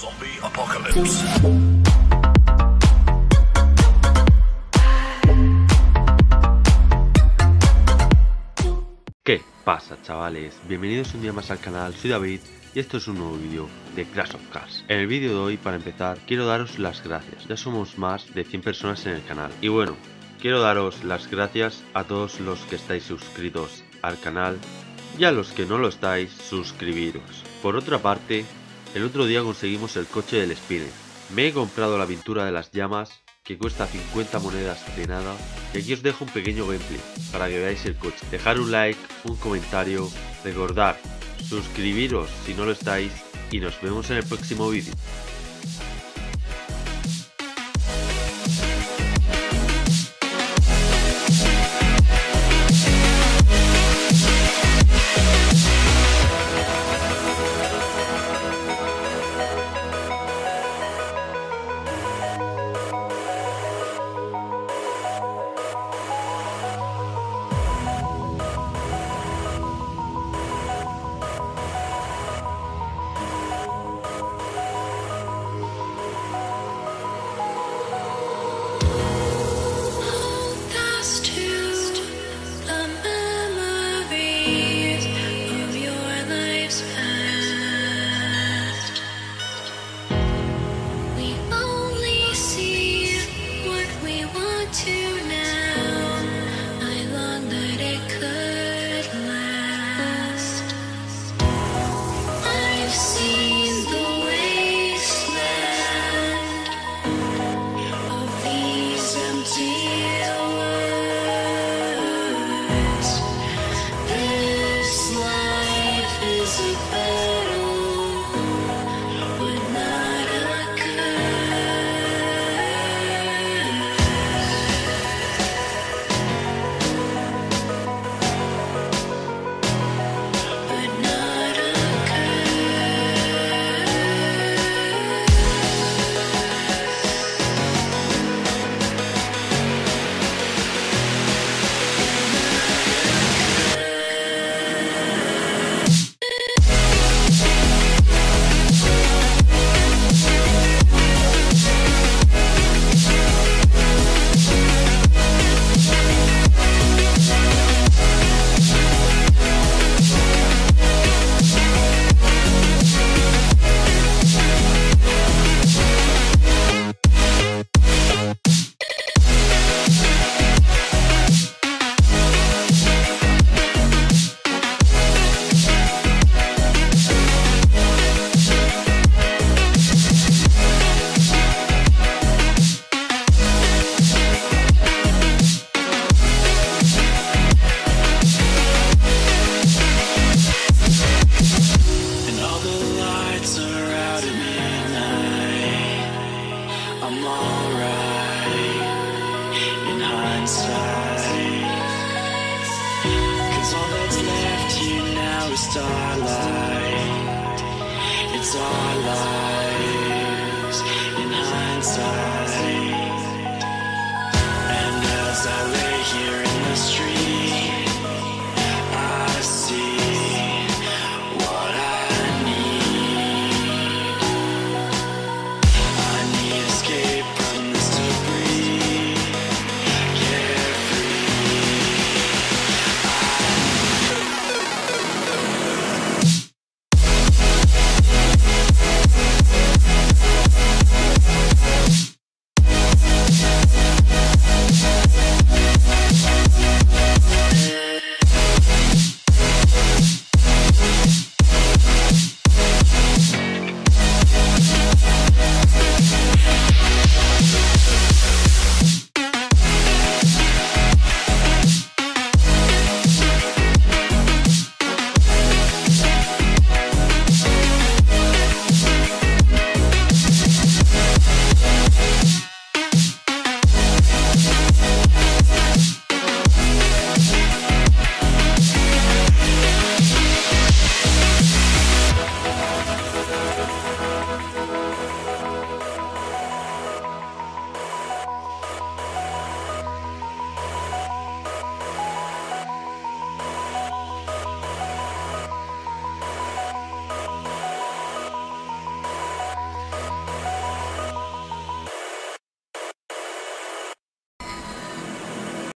Zombie apocalypse. ¿Qué pasa, chavales? Bienvenidos un día más al canal, soy David y esto es un nuevo vídeo de Crash of Cars. En el vídeo de hoy, para empezar, quiero daros las gracias. Ya somos más de 100 personas en el canal. Y bueno, quiero daros las gracias a todos los que estáis suscritos al canal y a los que no lo estáis, suscribiros. Por otra parte, el otro día conseguimos el coche del spinner. Me he comprado la pintura de las llamas, que cuesta 50 monedas de nada, y aquí os dejo un pequeño gameplay para que veáis el coche. Dejar un like, un comentario, recordar, suscribiros si no lo estáis, y nos vemos en el próximo vídeo. Starlight, it's our lives in hindsight. And as I lay here in the street,